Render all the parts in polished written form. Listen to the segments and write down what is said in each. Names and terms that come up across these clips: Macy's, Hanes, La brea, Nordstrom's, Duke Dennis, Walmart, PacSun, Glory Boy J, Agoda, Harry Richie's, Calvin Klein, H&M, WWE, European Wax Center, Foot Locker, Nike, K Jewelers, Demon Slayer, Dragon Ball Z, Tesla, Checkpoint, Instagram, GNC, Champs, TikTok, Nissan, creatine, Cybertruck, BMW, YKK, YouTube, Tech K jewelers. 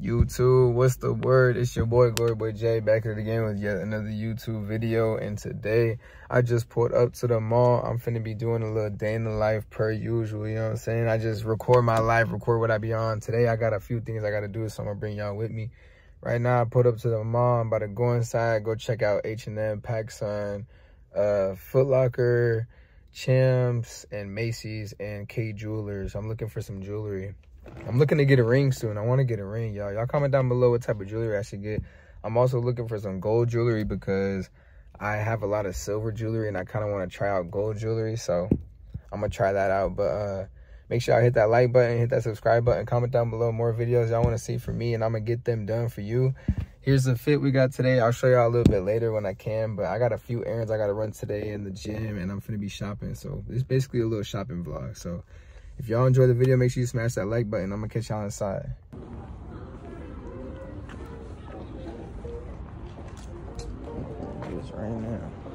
YouTube, what's the word? It's your boy Glory Boy J back at it again with yet another YouTube video. And today I just pulled up to the mall. I'm finna be doing a little day in the life per usual, you know what I'm saying? I just record my life, record what I be on. Today I got a few things I gotta do, so I'm gonna bring y'all with me. Right now I pulled up to the mall. I'm about to go inside, go check out H&M, PacSun, Foot Locker, Champs, and Macy's, and K Jewelers. I'm looking for some jewelry. I'm looking to get a ring soon. I want to get a ring, y'all. Y'all comment down below what type of jewelry I should get. I'm also looking for some gold jewelry because I have a lot of silver jewelry and I kind of want to try out gold jewelry. So I'm going to try that out. But make sure y'all hit that like button, hit that subscribe button, comment down below more videos y'all want to see from me, and I'm going to get them done for you. Here's the fit we got today. I'll show y'all a little bit later when I can, but I got a few errands I got to run today in the gym and I'm going to be shopping. So it's basically a little shopping vlog. So if y'all enjoyed the video, make sure you smash that like button. I'm gonna catch y'all inside. It's raining now.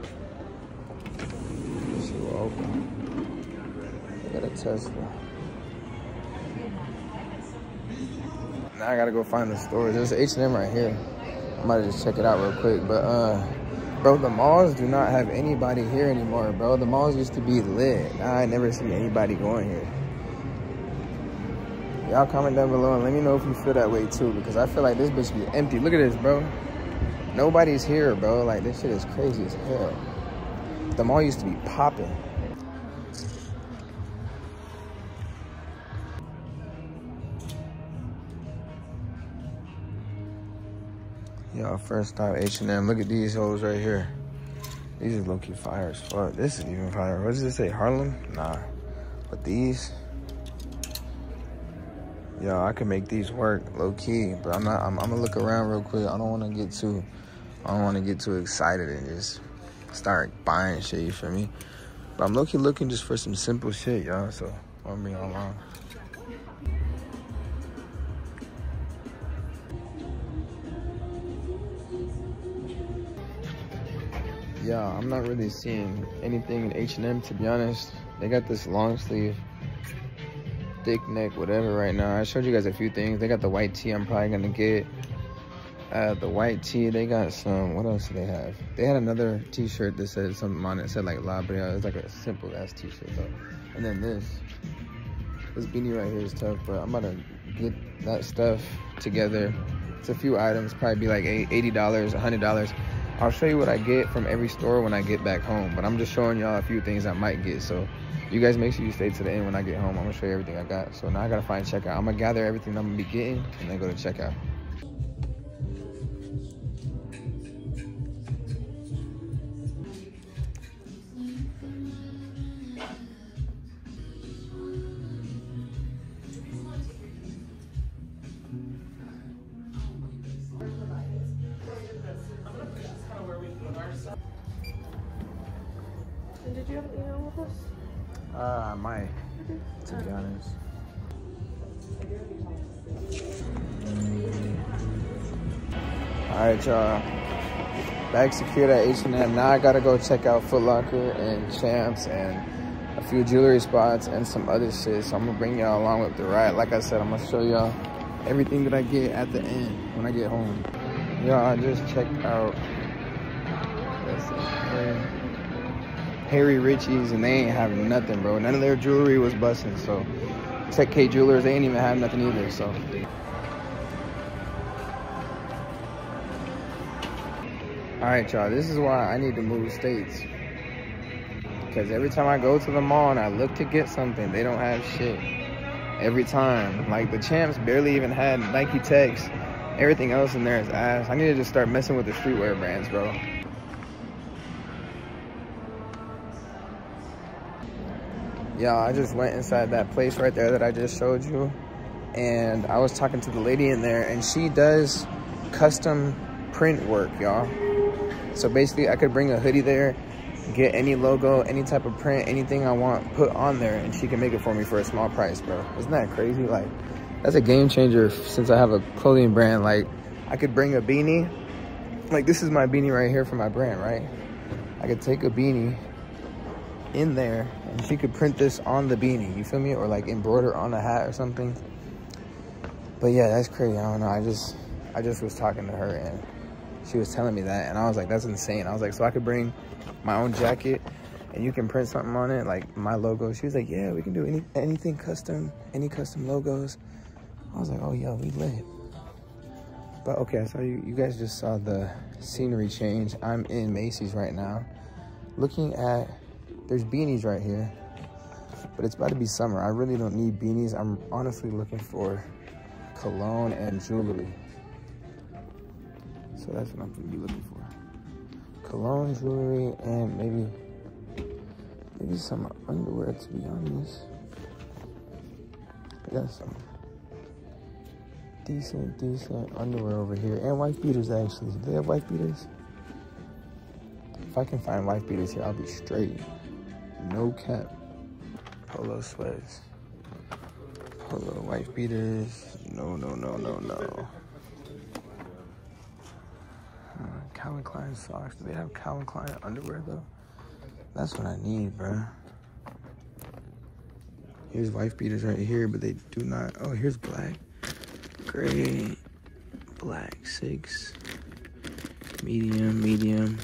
This will open. I got a Tesla. Now I gotta go find the store. There's an H&M right here. I might just check it out real quick. But bro, the malls do not have anybody here anymore, bro. The malls used to be lit. Now I never see anybody going here. Y'all comment down below and let me know if you feel that way too, because I feel like this bitch be empty. Look at this, bro. Nobody's here, bro. Like, this shit is crazy as hell. The mall used to be popping. Y'all, first stop H&M. Look at these hoes right here. These are low-key fire as fuck. This is even fire. What does it say, Harlem? Nah. But these, yo, I can make these work low-key. But I'm not. I'm gonna look around real quick. I don't want to get too excited and just start buying shit. You feel me? But I'm low-key looking just for some simple shit, y'all. So I'm bringing along. Yeah, I'm not really seeing anything in H&M, to be honest. They got this long sleeve, thick neck, whatever right now. I showed you guys a few things. They got the white tee. I'm probably going to get the white tee. They got some, what else do they have? They had another t-shirt that said something on it. It said like La Brea. It's like a simple ass t-shirt though. And then this beanie right here is tough, but I'm going to get that stuff together. It's a few items, probably be like $80, $100. I'll show you what I get from every store when I get back home, but I'm just showing y'all a few things I might get. So you guys make sure you stay to the end when I get home. I'm gonna show you everything I got. So now I gotta find checkout. I'm gonna gather everything I'm gonna be getting and then go to checkout. Did you have an email with us? I might, to be honest. Alright, y'all. Back secured at H&M. Now I gotta go check out Foot Locker and Champs and a few jewelry spots and some other shit. So I'm gonna bring y'all along with the ride. Like I said, I'm gonna show y'all everything that I get at the end when I get home. Y'all, I just checked out Harry Richie's, and they ain't having nothing, bro. None of their jewelry was busting, so Tech K Jewelers, they ain't even have nothing either, so. All right, y'all, this is why I need to move states. Because every time I go to the mall and I look to get something, they don't have shit. Every time. Like, the Champs barely even had Nike Techs. Everything else in there is ass. I need to just start messing with the streetwear brands, bro. Yeah, I just went inside that place right there that I just showed you, and I was talking to the lady in there, and she does custom print work, y'all. So basically, I could bring a hoodie there, get any logo, any type of print, anything I want put on there, and she can make it for me for a small price, bro. Isn't that crazy? Like, that's a game changer since I have a clothing brand. Like, I could bring a beanie. Like, this is my beanie right here for my brand, right? I could take a beanie in there and she could print this on the beanie, you feel me, or like embroider on a hat or something. But yeah, that's crazy. I don't know. I just was talking to her and she was telling me that, and I was like, that's insane. I was like, so I could bring my own jacket and you can print something on it, like my logo. She was like, yeah, we can do anything custom, any custom logos. I was like, oh yo, we lit. But okay, I saw you guys just saw the scenery change. I'm in Macy's right now. Looking at, there's beanies right here, but it's about to be summer. I really don't need beanies. I'm honestly looking for cologne and jewelry. So that's what I'm gonna be looking for. Cologne, jewelry, and maybe some underwear, to be honest. I got some decent underwear over here. And wife beaters, actually. Do they have wife beaters? If I can find wife beaters here, I'll be straight. No cap. Polo sweats. Polo wife beaters. No. Calvin Klein socks. Do they have Calvin Klein underwear though? That's what I need, bro. Here's wife beaters right here, but they do not. Oh, here's black, gray, black 6, medium.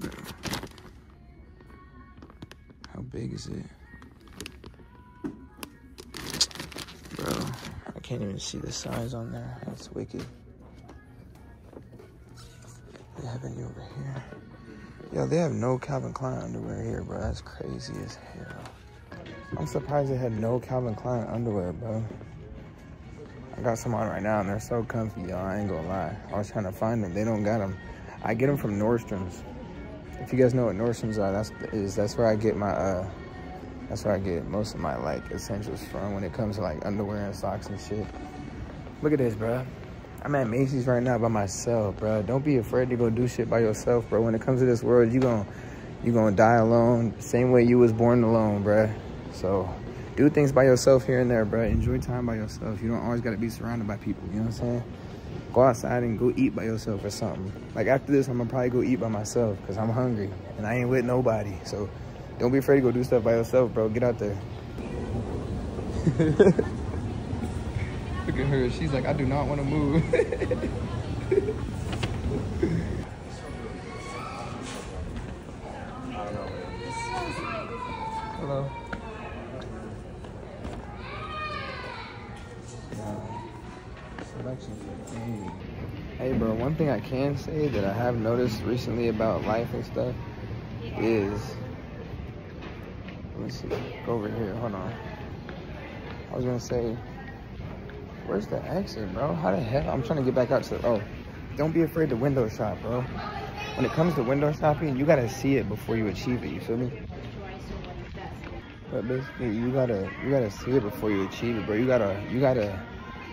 Bro. How big is it, bro? I can't even see the size on there. That's wicked. They have any over here? Yo, they have no Calvin Klein underwear here, bro. That's crazy as hell. I'm surprised they had no Calvin Klein underwear, bro. I got some on right now, and they're so comfy, y'all. I ain't gonna lie. I was trying to find them. They don't got them. I get them from Nordstrom's. If you guys know what Nordstrom's are, that's where I get my that's where I get most of my like essentials from when it comes to like underwear and socks and shit. Look at this, bro. I'm at Macy's right now by myself, bro. Don't be afraid to go do shit by yourself, bro. When it comes to this world, you gonna die alone, same way you was born alone, bro. So do things by yourself here and there, bro. Enjoy time by yourself. You don't always gotta be surrounded by people, you know what I'm saying? Go outside and go eat by yourself or something. Like after this, I'm gonna probably go eat by myself because I'm hungry and I ain't with nobody. So don't be afraid to go do stuff by yourself, bro. Get out there. Look at her, she's like, I do not want to move. Hello. Hey bro, one thing I can say that I have noticed recently about life and stuff is, let's see, go over here, hold on. I was gonna say, where's the exit, bro? How the hell? I'm trying to get back out to the, oh. Don't be afraid to window shop, bro. When it comes to window shopping, you gotta see it before you achieve it, you feel me? But basically, you gotta see it before you achieve it, bro. You gotta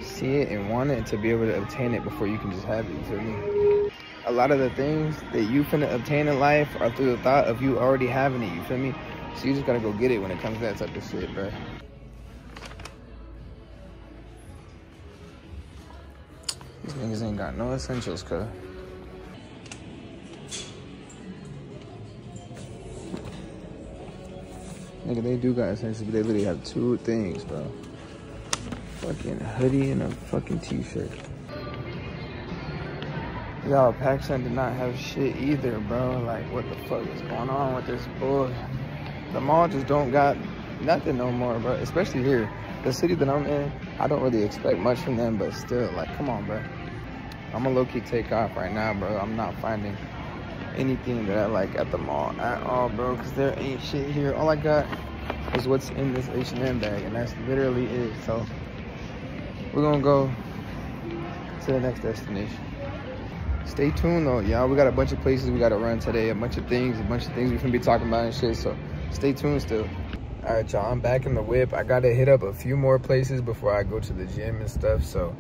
see it and want it to be able to obtain it before you can just have it, you feel me? A lot of the things that you finna obtain in life are through the thought of you already having it, you feel me? So you just gotta go get it when it comes to that type of shit, bro. These niggas ain't got no essentials, cuz. Nigga, they do got essentials, but they literally have two things, bro. Fucking hoodie and a fucking t-shirt. Y'all, PacSun did not have shit either, bro. Like, what the fuck is going on with this bull? The mall just don't got nothing no more, bro. Especially here. The city that I'm in, I don't really expect much from them, but still, like, come on, bro. I'm gonna low-key take off right now, bro. I'm not finding anything that I like at the mall at all, bro, because there ain't shit here. All I got is what's in this H&M bag, and that's literally it. So we're gonna go to the next destination. Stay tuned, though, y'all. We got a bunch of places we gotta run today, a bunch of things we can be talking about and shit, so stay tuned still. All right, y'all, I'm back in the whip. I gotta hit up a few more places before I go to the gym and stuff. So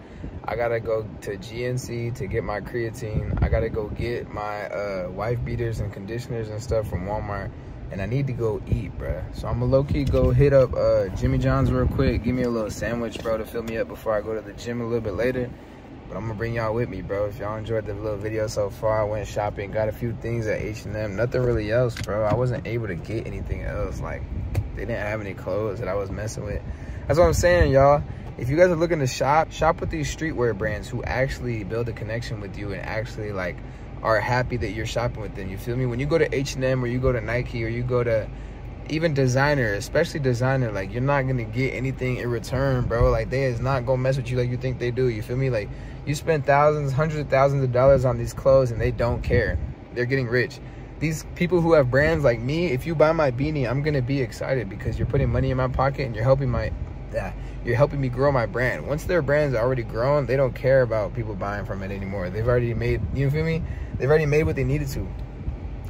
I gotta go to GNC to get my creatine. I gotta go get my wife beaters and conditioners and stuff from Walmart. And I need to go eat, bruh. So I'm gonna low-key go hit up Jimmy John's real quick. Give me a little sandwich, bro, to fill me up before I go to the gym a little bit later. But I'm gonna bring y'all with me, bro. If y'all enjoyed the little video so far, I went shopping, got a few things at H&M. Nothing really else, bro. I wasn't able to get anything else. Like, they didn't have any clothes that I was messing with. That's what I'm saying, y'all. If you guys are looking to shop, shop with these streetwear brands who actually build a connection with you and actually like are happy that you're shopping with them. You feel me? When you go to H&M or you go to Nike or you go to even designer, especially designer, like you're not gonna get anything in return, bro. Like they is not gonna mess with you like you think they do. You feel me? Like you spend thousands, hundreds of thousands of dollars on these clothes and they don't care. They're getting rich. These people who have brands like me, if you buy my beanie, I'm gonna be excited because you're putting money in my pocket and you're helping me grow my brand. Once their brands are already grown, they don't care about people buying from it anymore. They've already made, you feel me? They've already made what they needed to.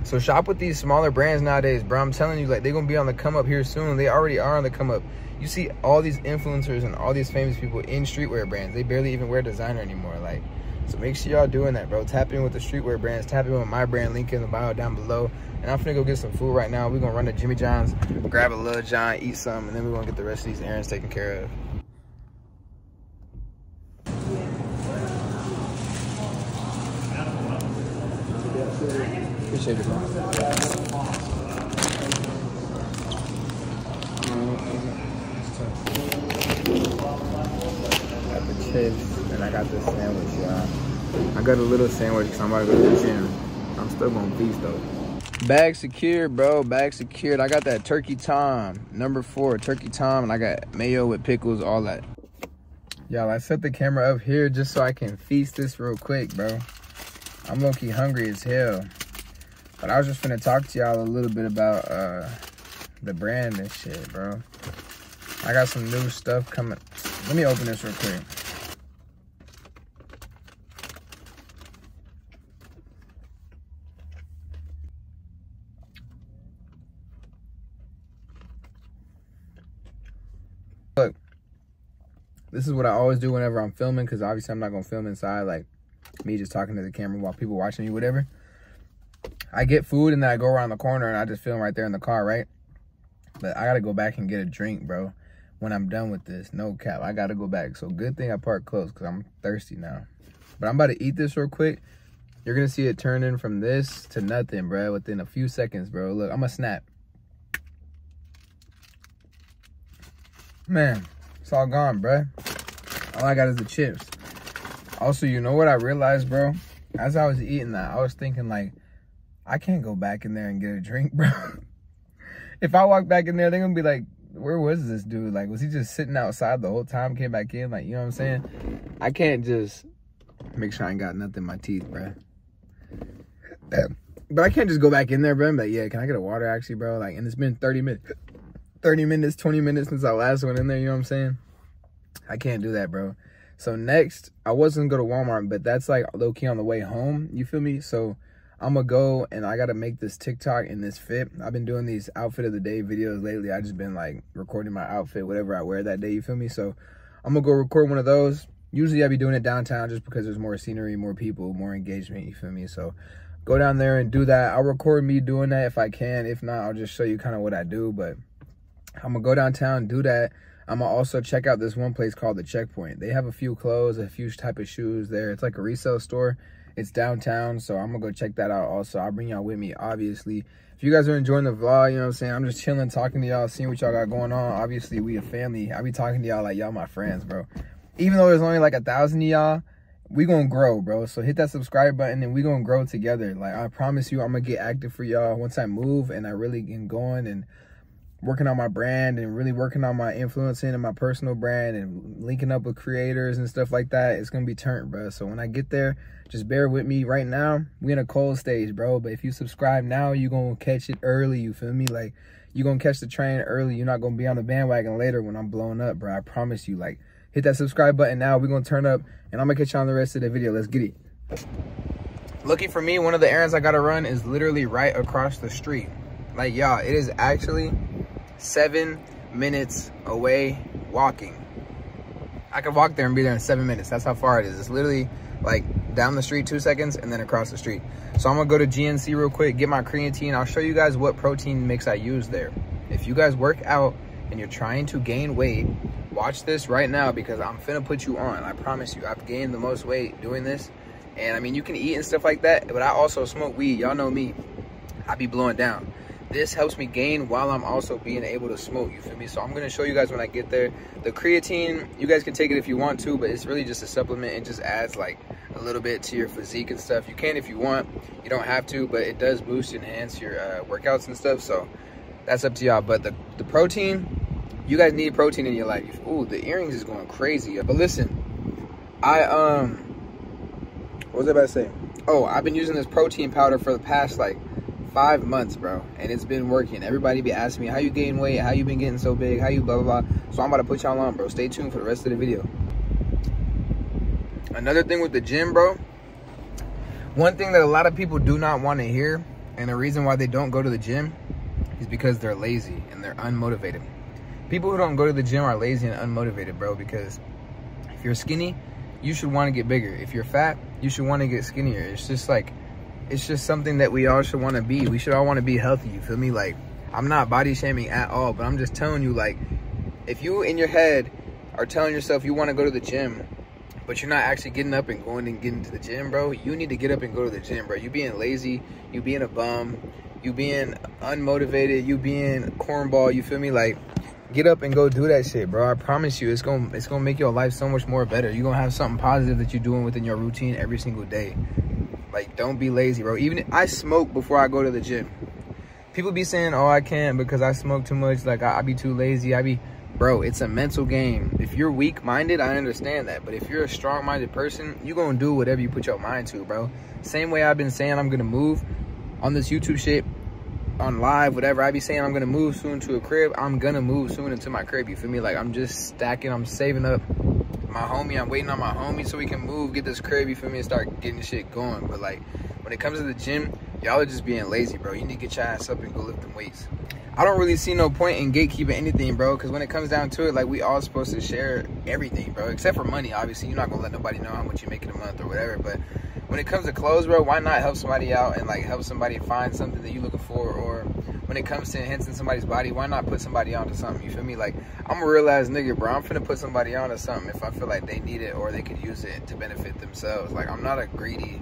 So shop with these smaller brands nowadays, bro. I'm telling you, like they're gonna be on the come up here soon. They already are on the come up. You see all these influencers and all these famous people in streetwear brands. They barely even wear designer anymore. Like, so make sure y'all doing that, bro. Tap in with the streetwear brands. Tap in with my brand. Link in the bio down below. And I'm finna go get some food right now. We're gonna run to Jimmy John's, grab a Little John, eat some, and then we're gonna get the rest of these errands taken care of. Appreciate it, bro. And I got this sandwich, y'all. I got a little sandwich because I'm about to go to the gym. I'm still gonna feast though. Bag secured, bro. Bag secured. I got that turkey tom, number 4, turkey tom, and I got mayo with pickles, all that. Y'all, I set the camera up here just so I can feast this real quick, bro. I'm low-key hungry as hell. But I was just finna talk to y'all a little bit about the brand and shit, bro. I got some new stuff coming. Let me open this real quick. Look, this is what I always do whenever I'm filming, because obviously I'm not gonna film inside, like me just talking to the camera while people watching me, whatever. I get food and then I go around the corner and I just film right there in the car, right? But I gotta go back and get a drink, bro, when I'm done with this. No cap, I gotta go back. So good thing I parked close because I'm thirsty now. But I'm about to eat this real quick. You're gonna see it turning from this to nothing, bro, within a few seconds, bro. Look, I'm gonna snap. Man, it's all gone, bro. All I got is the chips. Also, you know what I realized, bro? As I was eating that, I was thinking, like, I can't go back in there and get a drink, bro. If I walk back in there, they're going to be like, where was this dude? Like, was he just sitting outside the whole time, came back in? Like, you know what I'm saying? I can't just make sure I ain't got nothing in my teeth, bro. But I can't just go back in there, bro. I'm like, yeah, can I get a water, actually, bro? Like, and it's been 30 minutes. 30 minutes, 20 minutes since I last went in there, you know what I'm saying? I can't do that, bro. So next, I was gonna go to Walmart, but that's like low-key on the way home, you feel me? So I'm gonna go and I gotta make this TikTok and this fit. I've been doing these outfit of the day videos lately. I just been like recording my outfit, whatever I wear that day, you feel me? So I'm gonna go record one of those. Usually I be doing it downtown just because there's more scenery, more people, more engagement, you feel me? So go down there and do that. I'll record me doing that if I can. If not, I'll just show you kind of what I do, but I'm gonna go downtown, do that. I'm gonna also check out this one place called the Checkpoint. They have a few clothes, a few type of shoes there. It's like a resale store. It's downtown, so I'm gonna go check that out also. I'll bring y'all with me, obviously. If you guys are enjoying the vlog, you know what I'm saying? I'm just chilling, talking to y'all, seeing what y'all got going on. Obviously, we a family. I be talking to y'all like y'all my friends, bro. Even though there's only like 1,000 of y'all, we gonna grow, bro. So hit that subscribe button and we gonna grow together. Like, I promise you, I'm gonna get active for y'all once I move and I really get going and working on my brand and really working on my influencing and my personal brand and linking up with creators and stuff like that. It's gonna be turned, bro. So when I get there, just bear with me. Right now, we in a cold stage, bro. But if you subscribe now, you're gonna catch it early, you feel me? Like, you're gonna catch the train early. You're not gonna be on the bandwagon later when I'm blown up, bro. I promise you. Like, hit that subscribe button now. We're gonna turn up and I'm gonna catch you on the rest of the video. Let's get it. Lucky for me, one of the errands I gotta run is literally right across the street. Like, y'all, it is actually 7 minutes away walking. I could walk there and be there in 7 minutes. That's how far it is. It's literally like down the street 2 seconds and then across the street. So I'm gonna go to GNC real quick, get my creatine. I'll show you guys what protein mix I use there. If you guys work out and you're trying to gain weight, watch this right now because I'm finna put you on. I promise you, I've gained the most weight doing this. And I mean, you can eat and stuff like that, but I also smoke weed. Y'all know me, I be blowing down. this helps me gain while I'm also being able to smoke, you feel me? So I'm gonna show you guys when I get there. The creatine, you guys can take it if you want to, but it's really just a supplement. It just adds like a little bit to your physique and stuff. You can if you want, you don't have to, but it does boost and enhance your workouts and stuff, so that's up to y'all. But the protein, you guys need protein in your life. Ooh, the earrings is going crazy. But listen, what was I about to say? Oh, I've been using this protein powder for the past like 5 months, bro, and it's been working. Everybody be asking me, how you gain weight, how you been getting so big, how you blah blah blah. So I'm about to put y'all on, bro. Stay tuned for the rest of the video. Another thing with the gym, bro, one thing that a lot of people do not want to hear, and the reason why they don't go to the gym is because they're lazy and they're unmotivated. People who don't go to the gym are lazy and unmotivated, bro, because if you're skinny, you should want to get bigger. If you're fat, you should want to get skinnier. It's just like, it's just something that we all should want to be. We should all want to be healthy, you feel me? Like, I'm not body shaming at all, but I'm just telling you, like, if you in your head are telling yourself you want to go to the gym, but you're not actually getting up and going and getting to the gym, bro, you need to get up and go to the gym, bro. You being lazy, you being a bum, you being unmotivated, you being cornball, you feel me? Like, get up and go do that shit, bro. I promise you, it's gonna make your life so much more better. You're gonna have something positive that you're doing within your routine every single day. Like, don't be lazy, bro. Even I smoke before I go to the gym. People be saying, oh, I can't because I smoke too much, like I be too lazy, I be, bro, it's a mental game. If you're weak-minded, I understand that, but if you're a strong-minded person, you're gonna do whatever you put your mind to, bro. Same way I've been saying I'm gonna move on this YouTube shit, on live, whatever. I be saying I'm gonna move soon to a crib. I'm gonna move soon into my crib, you feel me? Like, I'm just stacking, I'm saving up my homie, I'm waiting on my homie so we can move, get this crib, you feel me, and start getting shit going. But like, when it comes to the gym, y'all are just being lazy, bro. You need to get your ass up and go lift them weights. I don't really see no point in gatekeeping anything, bro, because when it comes down to it, like, we all supposed to share everything, bro, except for money. Obviously, you're not gonna let nobody know how much you make in a month or whatever, but when it comes to clothes, bro, why not help somebody out and like help somebody find something that you're looking for? Or when it comes to enhancing somebody's body, why not put somebody onto something? You feel me? Like, I'm a real ass nigga, bro. I'm finna put somebody onto something if I feel like they need it or they could use it to benefit themselves. Like, I'm not a greedy,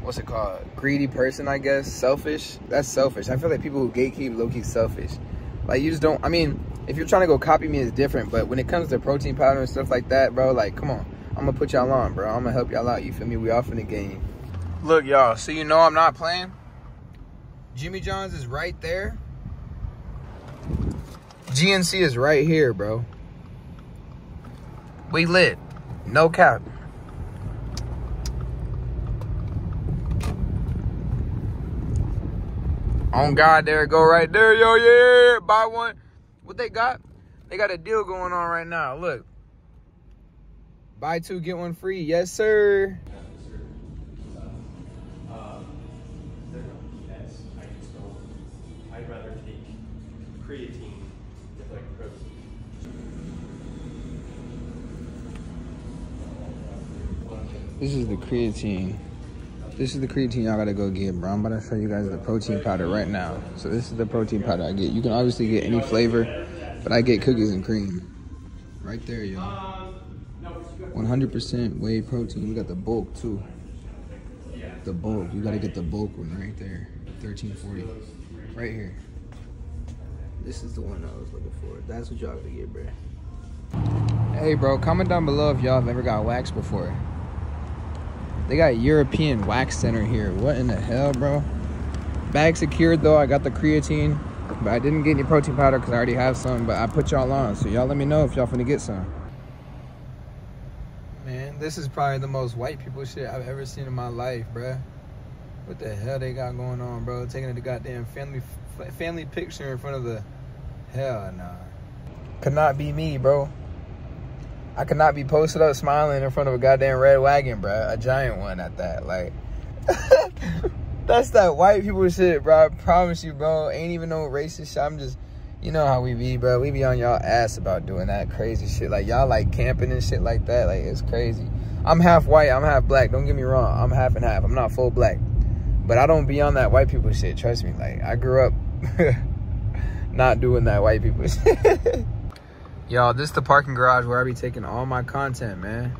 what's it called? Greedy person, I guess. Selfish. That's selfish. I feel like people who gatekeep low-key selfish. Like, you just don't, I mean, if you're trying to go copy me, it's different. But when it comes to protein powder and stuff like that, bro, like, come on. I'm gonna put y'all on, bro. I'm gonna help y'all out, you feel me? We off in the game. Look, y'all, so you know I'm not playing. Jimmy John's is right there. GNC is right here, bro. We lit. No cap. On God, there it go right there, yo, yeah. Buy one. What they got? They got a deal going on right now, look. Buy two, get one free. Yes, sir. I'd rather take creatine with like protein. This is the creatine y'all gotta go get, bro. I'm about to show you guys the protein powder right now. So this is the protein powder I get. You can obviously get any flavor, but I get cookies and cream. Right there, y'all. 100% whey protein. We got the bulk too. The bulk. You gotta get the bulk one right there. 1340. Right here. This is the one I was looking for. That's what y'all gotta get, bro. Hey, bro, comment down below if y'all have ever got waxed before. They got European Wax Center here. What in the hell, bro? Bag secured though. I got the creatine, but I didn't get any protein powder because I already have some. But I put y'all on, so y'all let me know if y'all finna get some. This is probably the most white people shit I've ever seen in my life, bruh. What the hell they got going on, bro? Taking the goddamn family picture in front of the... Hell nah. Could not be me, bro. I could not be posted up smiling in front of a goddamn red wagon, bruh. A giant one at that, like... That's that white people shit, bro. I promise you, bro. Ain't even no racist shit. I'm just... You know how we be, bro. We be on y'all ass about doing that crazy shit. Like, y'all like camping and shit like that. Like, it's crazy. I'm half white. I'm half black. Don't get me wrong. I'm half and half. I'm not full black. But I don't be on that white people shit. Trust me. Like, I grew up not doing that white people shit. Y'all, this is the parking garage where I be taking all my content, man.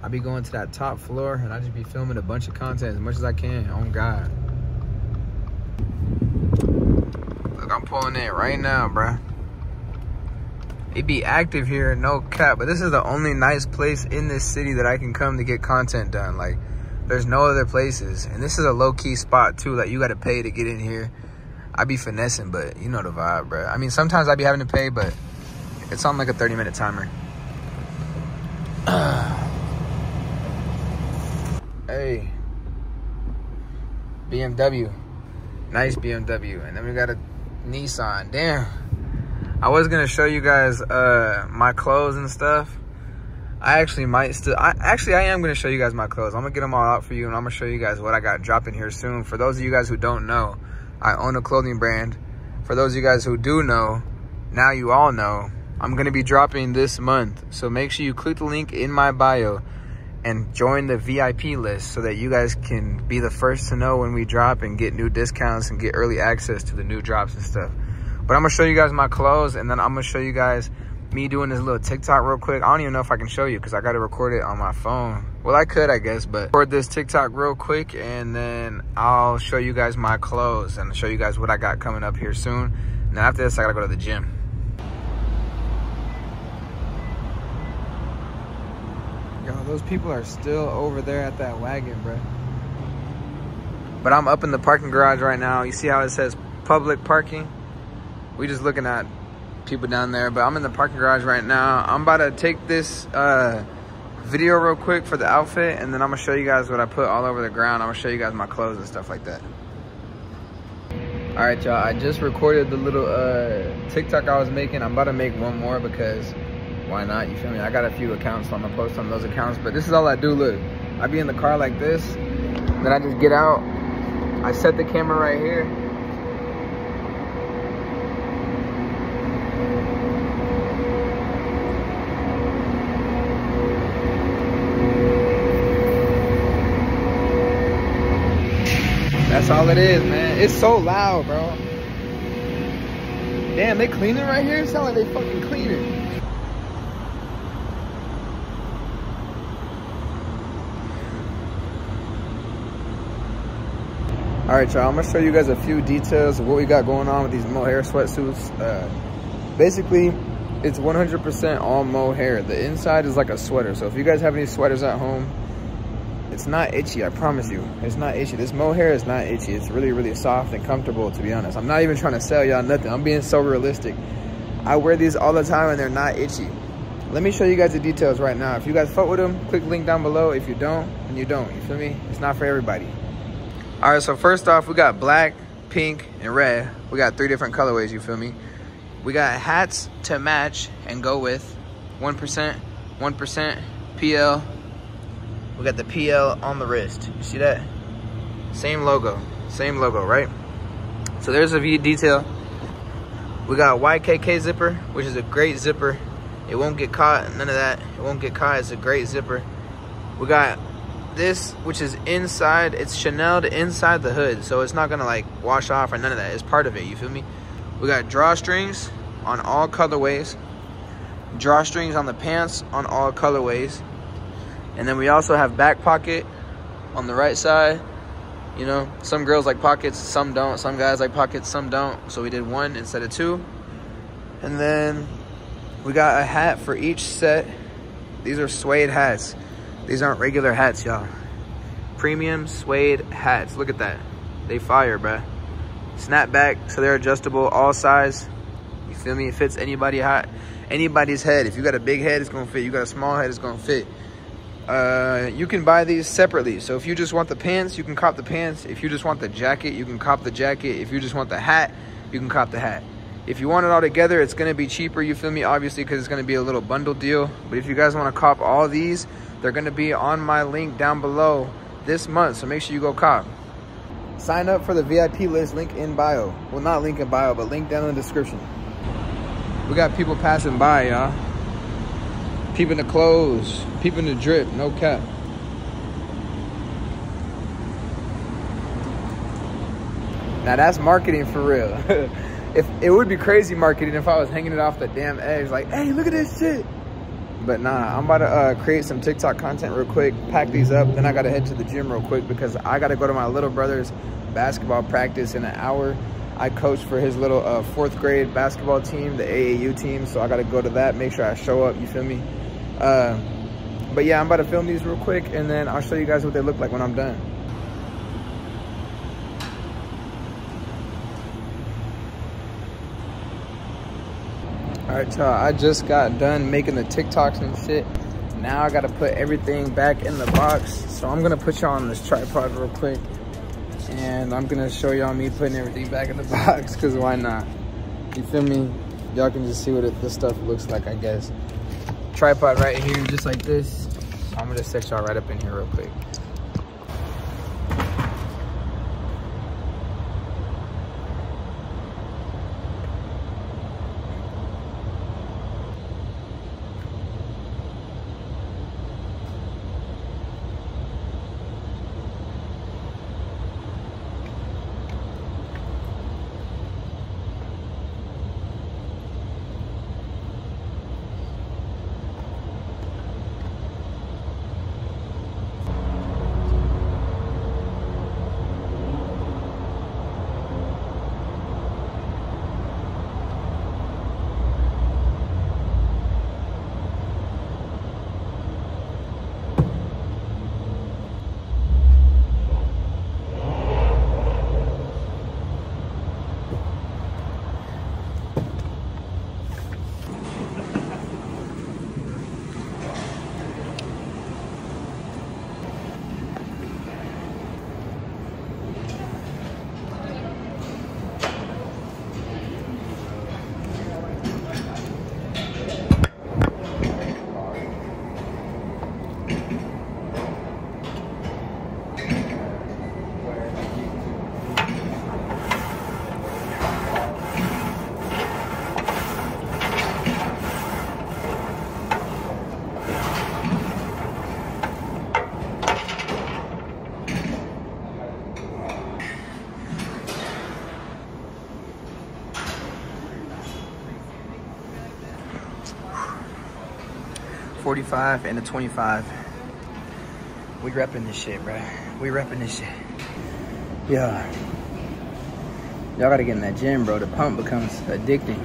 I be going to that top floor and I just be filming a bunch of content as much as I can. Oh, God. Look, I'm pulling in right now, bruh. It be active here, no cap. But this is the only nice place in this city that I can come to get content done. Like, there's no other places. And this is a low-key spot, too. Like, you got to pay to get in here. I be finessing, but you know the vibe, bro. I mean, sometimes I be having to pay, but it's on, like, a 30-minute timer. Hey. BMW. Nice BMW. And then we got a Nissan. Damn. I was gonna show you guys my clothes and stuff. I actually might still, I am gonna show you guys my clothes. I'm gonna get them all out for you, and I'm gonna show you guys what I got dropping here soon. For those of you guys who don't know, I own a clothing brand. For those of you guys who do know, now you all know, I'm gonna be dropping this month. So make sure you click the link in my bio and join the VIP list so that you guys can be the first to know when we drop and get new discounts and get early access to the new drops and stuff. But I'm going to show you guys my clothes, and then I'm going to show you guys me doing this little TikTok real quick. I don't even know if I can show you because I got to record it on my phone. Well, I could, I guess, but record this TikTok real quick, and then I'll show you guys my clothes and show you guys what I got coming up here soon. And after this, I got to go to the gym. Yo, those people are still over there at that wagon, bro. But I'm up in the parking garage right now. You see how it says public parking? We just looking at people down there, but I'm in the parking garage right now. I'm about to take this video real quick for the outfit, and then I'm gonna show you guys what I put all over the ground. I'm gonna show you guys my clothes and stuff like that. All right, y'all, I just recorded the little TikTok I was making. I'm about to make one more because why not, you feel me? I got a few accounts, so I'm gonna post on those accounts, but this is all I do, look. I be in the car like this, then I just get out. I set the camera right here. That's all it is, man. It's so loud, bro. Damn, they cleaning right here? It sounds like they fucking cleaning. All right, y'all. I'm going to show you guys a few details of what we got going on with these mohair sweatsuits. Basically, it's 100% all mohair. The inside is like a sweater. So if you guys have any sweaters at home, it's not itchy, I promise you. It's not itchy. This mohair is not itchy. It's really, really soft and comfortable, to be honest. I'm not even trying to sell y'all nothing. I'm being so realistic. I wear these all the time, and they're not itchy. Let me show you guys the details right now. If you guys fuck with them, click link down below. If you don't, then you don't. You feel me? It's not for everybody. All right, so first off, we got black, pink, and red. We got three different colorways, you feel me? We got hats to match and go with 1%, 1%, PL. We got the PL on the wrist. You see that? Same logo, right? So there's a view detail. We got YKK zipper, which is a great zipper. It won't get caught, none of that. It won't get caught, it's a great zipper. We got this, which is inside, it's Chanel'd inside the hood. So it's not gonna like wash off or none of that. It's part of it, you feel me? We got drawstrings on all colorways. Drawstrings on the pants on all colorways. And then we also have back pocket on the right side. You know, some girls like pockets, some don't. Some guys like pockets, some don't. So we did one instead of two. And then we got a hat for each set. These are suede hats. These aren't regular hats, y'all. Premium suede hats. Look at that. They fire, bruh. Snap back, so they're adjustable, all size. You feel me? It fits anybody hot, anybody's head. If you got a big head, it's gonna fit. You got a small head, it's gonna fit. You can buy these separately. So if you just want the pants, you can cop the pants. If you just want the jacket, you can cop the jacket. If you just want the hat, you can cop the hat. If you want it all together, it's going to be cheaper, you feel me, obviously, because it's going to be a little bundle deal. But if you guys want to cop all these, they're going to be on my link down below this month. So make sure you go cop. Sign up for the VIP list, link in bio. Well, not link in bio, but link down in the description. We got people passing by, y'all. Peeping the clothes, peeping the drip, no cap. Now that's marketing for real. If it would be crazy marketing if I was hanging it off the damn edge, like, hey, look at this shit. But nah, I'm about to create some TikTok content real quick, pack these up, then I gotta head to the gym real quick because I gotta go to my little brother's basketball practice in an hour. I coach for his little fourth grade basketball team, the AAU team, so I got to go to that, make sure I show up, you feel me? But yeah, I'm about to film these real quick, and then I'll show you guys what they look like when I'm done. All right, y'all, I just got done making the TikToks and shit. Now I got to put everything back in the box. So I'm going to put y'all on this tripod real quick. And I'm going to show y'all me putting everything back in the box, because why not? You feel me? Y'all can just see what this stuff looks like, I guess. Tripod right here, just like this. I'm going to set y'all right up in here real quick. $45 and a $25. We repping this shit, bro. We repping this shit. Yeah. Y'all gotta get in that gym, bro. The pump becomes addicting.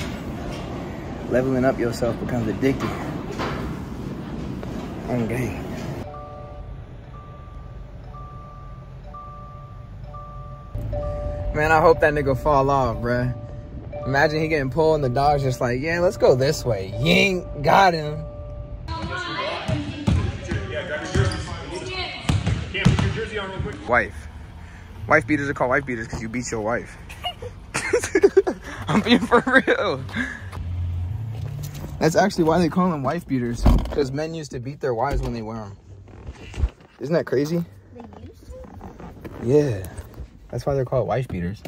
Leveling up yourself becomes addicting. On game. Man, I hope that nigga fall off, bro. Imagine he getting pulled and the dog's just like, yeah, let's go this way. Ying, got him. Wife. Wife beaters are called wife beaters because you beat your wife. I'm being for real. That's actually why they call them wife beaters, because men used to beat their wives when they wear them. Isn't that crazy? They used to? Yeah. That's why they're called wife beaters.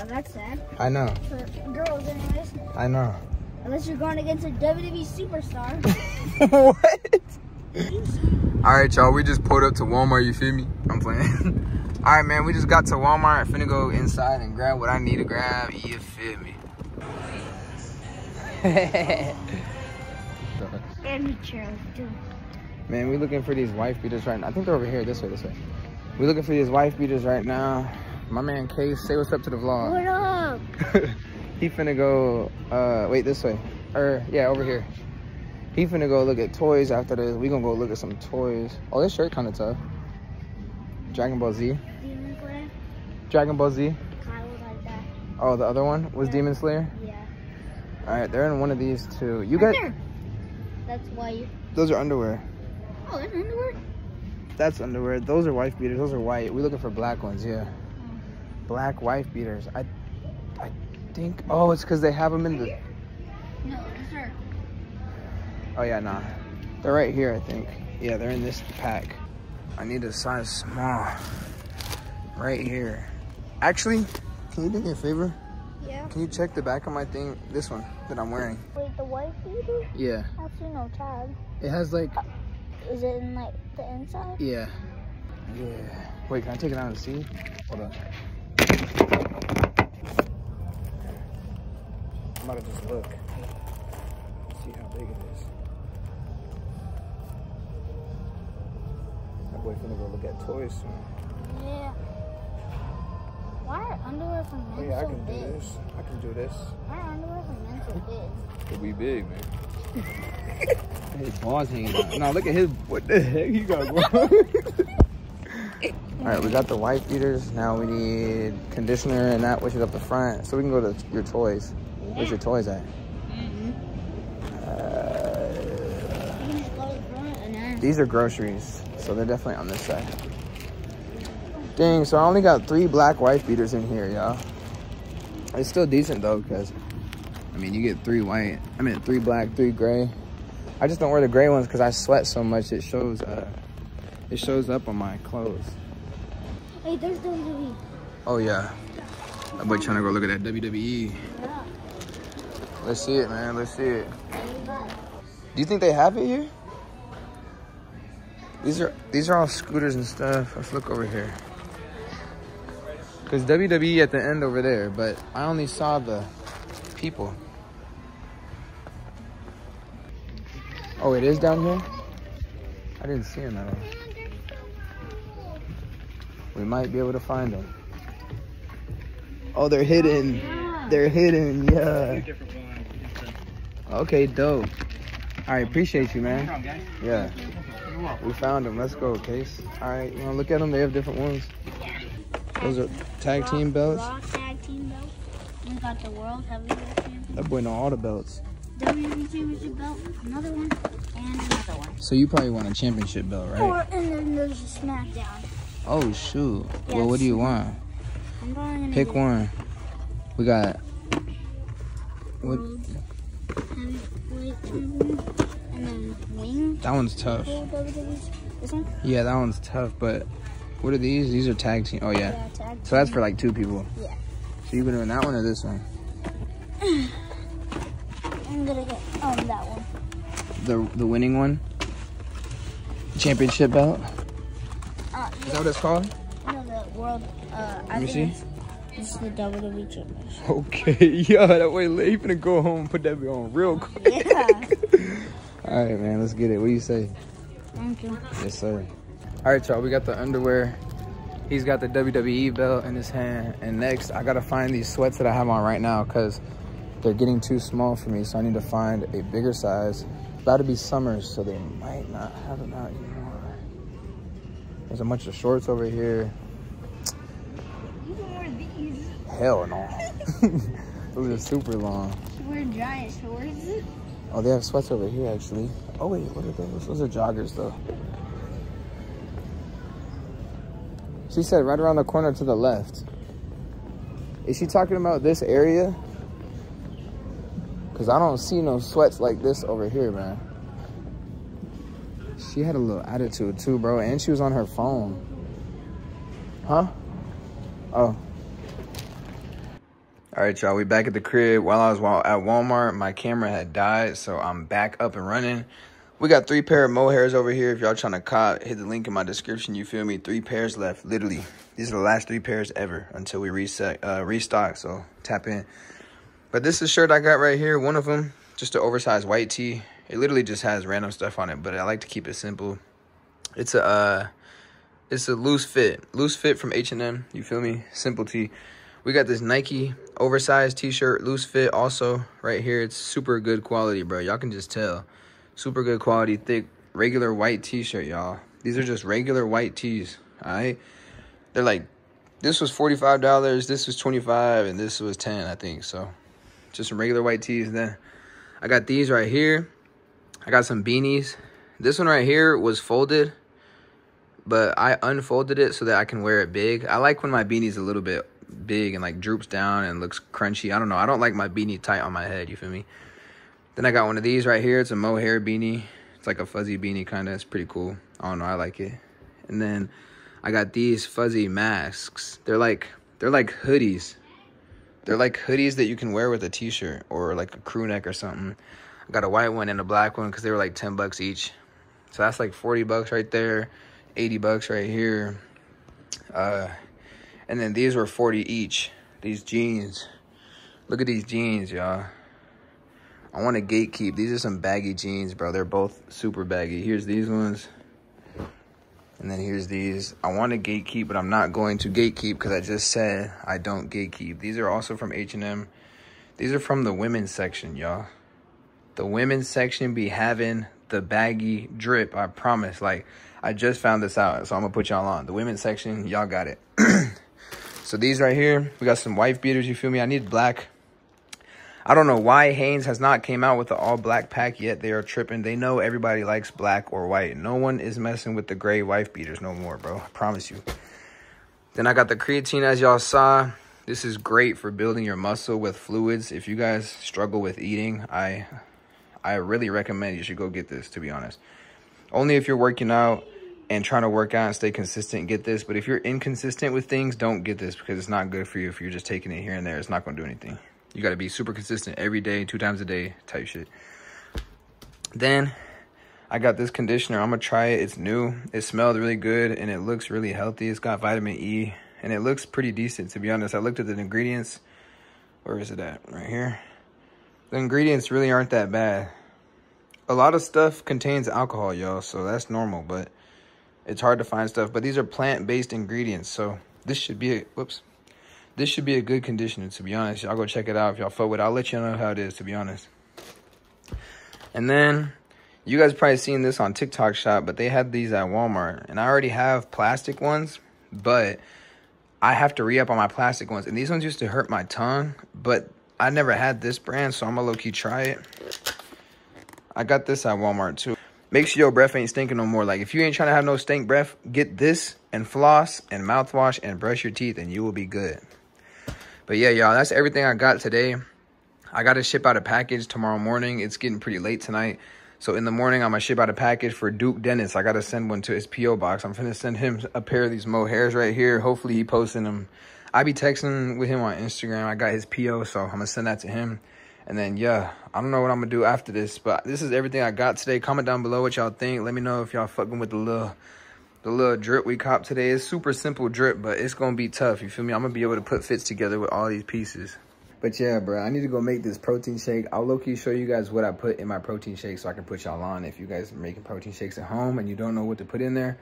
Oh, that's sad. I know. For girls, anyways. I know. Unless you're going against a WWE superstar. What? Alright, y'all, we just pulled up to Walmart, you feel me? I'm playing. Alright, man, we just got to Walmart. Finna go inside and grab what I need to grab, you feel me? Man, we looking for these wife beaters right now. I think they're over here, this way, this way. We looking for these wife beaters right now. My man K, say what's up to the vlog. What up? He finna go, wait, this way. Or, yeah, over here. He finna go look at toys after this. We gonna go look at some toys. Oh, this shirt kind of tough. Dragon Ball Z. Demon Slayer. Dragon Ball Z. I would like that. Oh, the other one was Demon Slayer? Yeah. All right, they're in one of these too. You got... There. That's white. Those are underwear. Oh, that's underwear? That's underwear. Those are wife beaters. Those are white. We're looking for black ones, yeah. Oh. Black wife beaters. I think... Oh, it's because they have them in the... No, it's her. Oh yeah, nah. They're right here, I think. Yeah, they're in this pack. I need a size small. Right here. Actually, can you do me a favor? Yeah. Can you check the back of my thing? This one that I'm wearing. Wait, the white beater? Yeah. Actually, no tag. It has like... is it in like the inside? Yeah. Yeah. Wait, can I take it out and see? Hold on. I'm about to just look. See how big it is. Boy, finna go look at toys soon. Yeah. Why are underwear for men so big? Yeah, I can do this. I can do this. Why are underwear for men so big? We big, man. His paws hanging out. No, look at his. What the heck he got going? All right, we got the wife beaters. Now we need conditioner and that, which is up the front. So we can go to your toys. Yeah. Where's your toys at? These are groceries, so they're definitely on this side. Dang, so I only got 3 black wife beaters in here, y'all. It's still decent though, because I mean, you get 3 white. I mean, 3 black, 3 gray. I just don't wear the gray ones because I sweat so much. It shows up on my clothes. Hey, there's WWE. Oh yeah, that boy trying to go look at that WWE. Yeah. Let's see it, man. Let's see it. Do you think they have it here? These are all scooters and stuff. Let's look over here. Because WWE at the end over there, but I only saw the people. Oh, it is down here? I didn't see them at all. We might be able to find them. Oh, they're hidden. They're hidden, yeah. Okay, dope. All right, appreciate you, man. Yeah. We found them. Let's go, Case. All right, you want to look at them? They have different ones. Those are tag team belts. Raw tag team belts. We got the World Heavyweight Championship. That boy know all the belts. WWE Championship belt, another one, and another one. So you probably want a championship belt, right? Or, and then there's a SmackDown. Oh, shoot. Yes. Well, what do you want? I'm going to pick one. We got... What? Heavyweight Championship. That one's tough. This one? Yeah, that one's tough, but what are these? These are tag team. Oh, yeah. Tag team. So that's for like 2 people. Yeah. So you've been doing that one or this one? I'm going to get that one. The winning one? Championship belt? Is that what it's called? No, the world. Let me see. This is the WWE Championship. Okay, yeah, that way you're going to go home and put that on real quick. Yeah. All right, man, let's get it. What do you say? Thank you. Yes, sir. All right, y'all, we got the underwear. He's got the WWE belt in his hand. And next, I got to find these sweats that I have on right now because they're getting too small for me, so I need to find a bigger size. It's about to be summer, so they might not have them out anymore. There's a bunch of shorts over here. You can wear these. Hell no. Those are super long. You wear giant shorts. Oh, they have sweats over here, actually. Oh, wait, what are those? Those are joggers, though. She said right around the corner to the left. Is she talking about this area? Because I don't see no sweats like this over here, man. She had a little attitude, too, bro. And she was on her phone. Huh? Oh. All right, y'all, we back at the crib. While I was at Walmart, my camera had died, so I'm back up and running. We got 3 pair of mohairs over here. If y'all trying to cop, hit the link in my description, you feel me? 3 pairs left, literally. These are the last 3 pairs ever until we restock, so tap in. But this is a shirt I got right here, one of them, just an oversized white tee. It literally just has random stuff on it, but I like to keep it simple. It's a loose fit from H&M, you feel me? Simple tee. We got this Nike oversized t-shirt, loose fit also right here. It's super good quality, bro. Y'all can just tell. Super good quality, thick, regular white t-shirt, y'all. These are just regular white tees, all right? They're like, this was $45, this was $25, and this was $10, I think. So just some regular white tees. Then I got these right here. I got some beanies. This one right here was folded, but I unfolded it so that I can wear it big. I like when my beanie's a little bit big and like droops down and looks crunchy. I don't know, I don't like my beanie tight on my head, you feel me? Then I got one of these right here. It's a mohair beanie. It's like a fuzzy beanie kind of. It's pretty cool. I don't know, I like it. And then I got these fuzzy masks. They're like hoodies. They're like hoodies that you can wear with a t-shirt or like a crew neck or something. I got a white one and a black one because they were like 10 bucks each, so that's like 40 bucks right there, 80 bucks right here. And then these were 40 each. These jeans. Look at these jeans, y'all. I want to gatekeep. These are some baggy jeans, bro. They're both super baggy. Here's these ones. And then here's these. I want to gatekeep, but I'm not going to gatekeep because I just said I don't gatekeep. These are also from H&M. These are from the women's section, y'all. The women's section be having the baggy drip, I promise. Like, I just found this out, so I'm going to put y'all on. The women's section, y'all got it. So these right here, we got some wife beaters, you feel me? I need black. I don't know why Hanes has not came out with the all-black pack yet. They are tripping. They know everybody likes black or white. No one is messing with the gray wife beaters no more, bro. I promise you. Then I got the creatine, as y'all saw. This is great for building your muscle with fluids. If you guys struggle with eating, I really recommend you should go get this, to be honest. Only if you're working out and trying to work out and stay consistent, get this. But if you're inconsistent with things, don't get this because it's not good for you. If you're just taking it here and there, it's not going to do anything. You got to be super consistent every day, 2 times a day type shit. Then I got this conditioner. I'm going to try it. It's new. It smelled really good, and it looks really healthy. It's got vitamin E, and it looks pretty decent, to be honest. I looked at the ingredients. Where is it at? Right here. The ingredients really aren't that bad. A lot of stuff contains alcohol, y'all, so that's normal, but it's hard to find stuff. But these are plant-based ingredients, so this should be a... Whoops. This should be a good conditioner, to be honest. Y'all go check it out if y'all fuck with it. I'll let you know how it is, to be honest. And then, you guys probably seen this on TikTok shop, but they had these at Walmart. And I already have plastic ones, but I have to re-up on my plastic ones. And these ones used to hurt my tongue, but I never had this brand, so I'm going to low-key try it. I got this at Walmart, too. Make sure your breath ain't stinking no more. Like, if you ain't trying to have no stink breath, get this and floss and mouthwash and brush your teeth, and you will be good. But yeah, y'all, that's everything I got today. I got to ship out a package tomorrow morning. It's getting pretty late tonight. So in the morning, I'm going to ship out a package for Duke Dennis. I got to send one to his P.O. box. I'm finna send him a pair of these mohairs right here. Hopefully, he posting them. I be texting with him on Instagram. I got his P.O., so I'm going to send that to him. And then, yeah, I don't know what I'm going to do after this. But this is everything I got today. Comment down below what y'all think. Let me know if y'all fucking with the little drip we copped today. Is super simple drip, but it's gonna be tough, you feel me? I'm gonna be able to put fits together with all these pieces. But yeah, bro, I need to go make this protein shake. I'll low-key show you guys what I put in my protein shake so I can put y'all on. If you guys are making protein shakes at home and you don't know what to put in there,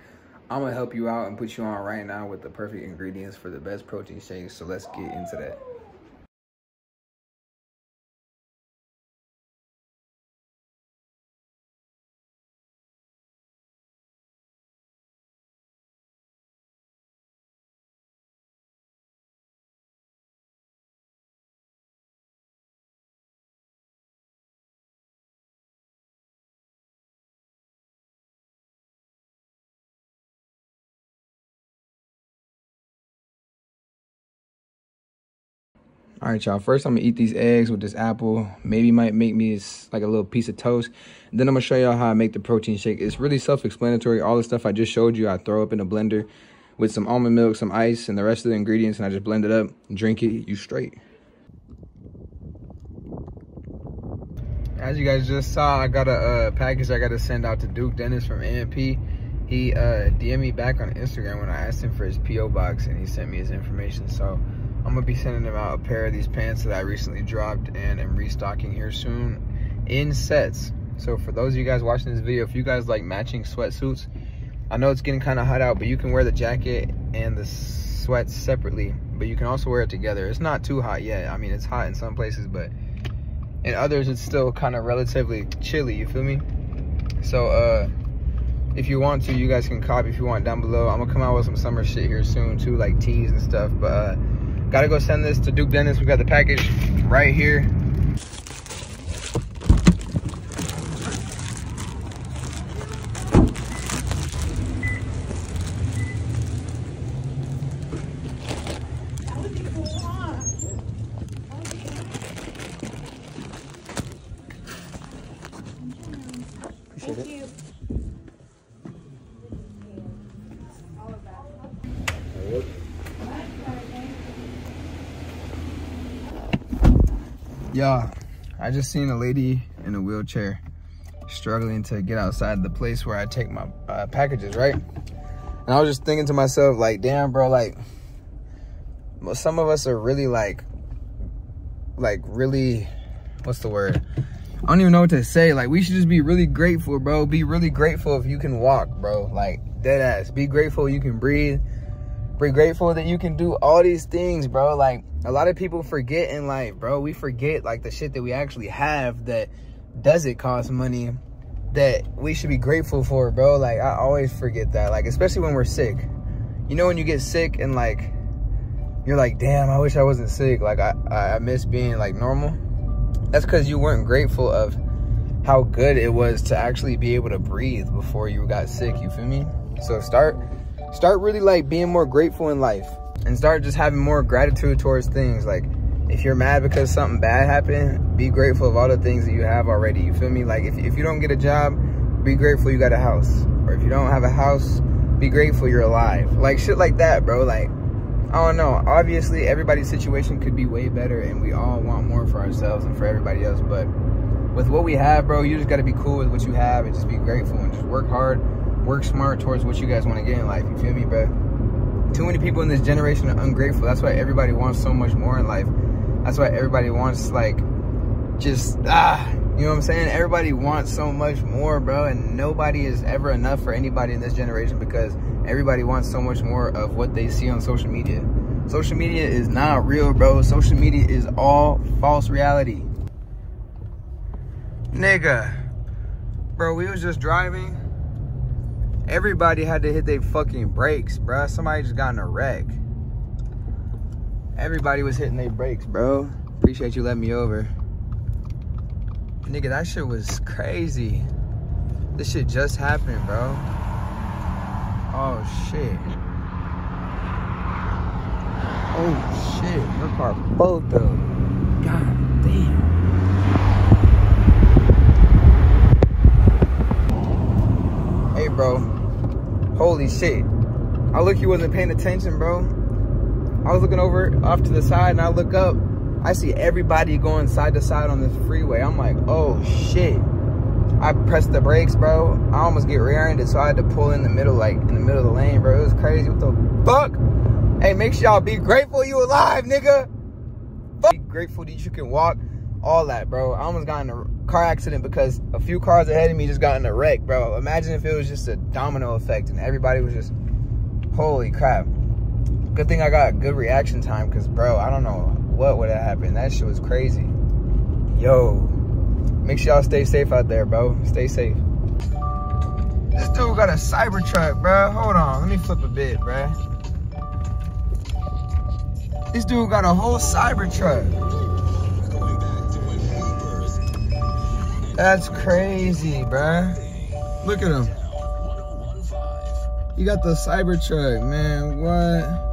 I'm gonna help you out and put you on right now with the perfect ingredients for the best protein shakes. So let's get into that. All right, y'all. First, I'm going to eat these eggs with this apple. Maybe might make me like a little piece of toast. Then I'm going to show y'all how I make the protein shake. It's really self-explanatory. All the stuff I just showed you, I throw up in a blender with some almond milk, some ice, and the rest of the ingredients, and I just blend it up. Drink it. You straight. As you guys just saw, I got a package I got to send out to Duke Dennis from AMP. He DM'd me back on Instagram when I asked him for his P.O. box, and he sent me his information, so... I'm gonna be sending them out a pair of these pants that I recently dropped and am restocking here soon in sets. So for those of you guys watching this video, if you guys like matching sweatsuits, I know it's getting kind of hot out, but you can wear the jacket and the sweats separately, but you can also wear it together. It's not too hot yet. I mean, it's hot in some places, but in others, it's still kind of relatively chilly, you feel me? So if you want to, you guys can copy if you want down below. I'm gonna come out with some summer shit here soon too, like tees and stuff, but gotta go send this to Duke Dennis. We got the package right here. Appreciate it. Y'all, I just seen a lady in a wheelchair struggling to get outside the place where I take my packages, right? And I was just thinking to myself, like, damn, bro, like, some of us are really, like, really, what's the word? I don't even know what to say. Like, we should just be really grateful, bro. Be really grateful if you can walk, bro. Like, Dead ass. Be grateful you can breathe. Be grateful that you can do all these things, bro. Like, a lot of people forget in life, bro. We forget, like, the shit that we actually have that doesn't cost money that we should be grateful for, bro. Like, I always forget that. Like, especially when we're sick. You know, when you get sick and, like, you're like, damn, I wish I wasn't sick. Like, I miss being, like, normal. That's because you weren't grateful of how good it was to actually be able to breathe before you got sick. You feel me? So start really, like, being more grateful in life, and start just having more gratitude towards things. Like, if you're mad because something bad happened, be grateful of all the things that you have already. You feel me? Like, if you don't get a job, be grateful you got a house. Or if you don't have a house, be grateful you're alive. Like, shit like that, bro. Like, I don't know. Obviously, everybody's situation could be way better, and we all want more for ourselves and for everybody else. But with what we have, bro, you just got to be cool with what you have and just be grateful and just work hard. Work smart towards what you guys want to get in life. You feel me, bro? Too many people in this generation are ungrateful. That's why everybody wants so much more in life. That's why everybody wants, like, just, you know what I'm saying? Everybody wants so much more, bro. And nobody is ever enough for anybody in this generation, because everybody wants so much more of what they see on social media. Social media is not real, bro. Social media is all false reality. Nigga. Bro, we was just driving. Everybody had to hit their fucking brakes, bro. Somebody just got in a wreck. Everybody was hitting their brakes, bro. Appreciate you letting me over. Nigga, that shit was crazy. This shit just happened, bro. Oh, shit. Oh, shit. Look our boat, though. God damn. Hey, bro. Holy shit. I look, you wasn't paying attention, bro. I was looking over off to the side, and I look up. I see everybody going side to side on this freeway. I'm like, oh, shit. I pressed the brakes, bro. I almost get rear-ended, so I had to pull in the middle, like, in the middle of the lane, bro. It was crazy. What the fuck? Hey, make sure y'all be grateful you alive, nigga. Fuck. Be grateful that you can walk. All that, bro. I almost got in a car accident because a few cars ahead of me just got in a wreck, bro. Imagine if it was just a domino effect and everybody was just, holy crap. Good thing I got good reaction time, because, bro, I don't know what would have happened. That shit was crazy. Yo, make sure y'all stay safe out there, bro. Stay safe. This dude got a Cybertruck, bro. Hold on, let me flip a bit, bro. This dude got a whole Cybertruck. That's crazy, bruh. Look at him. You got the Cybertruck, man. What?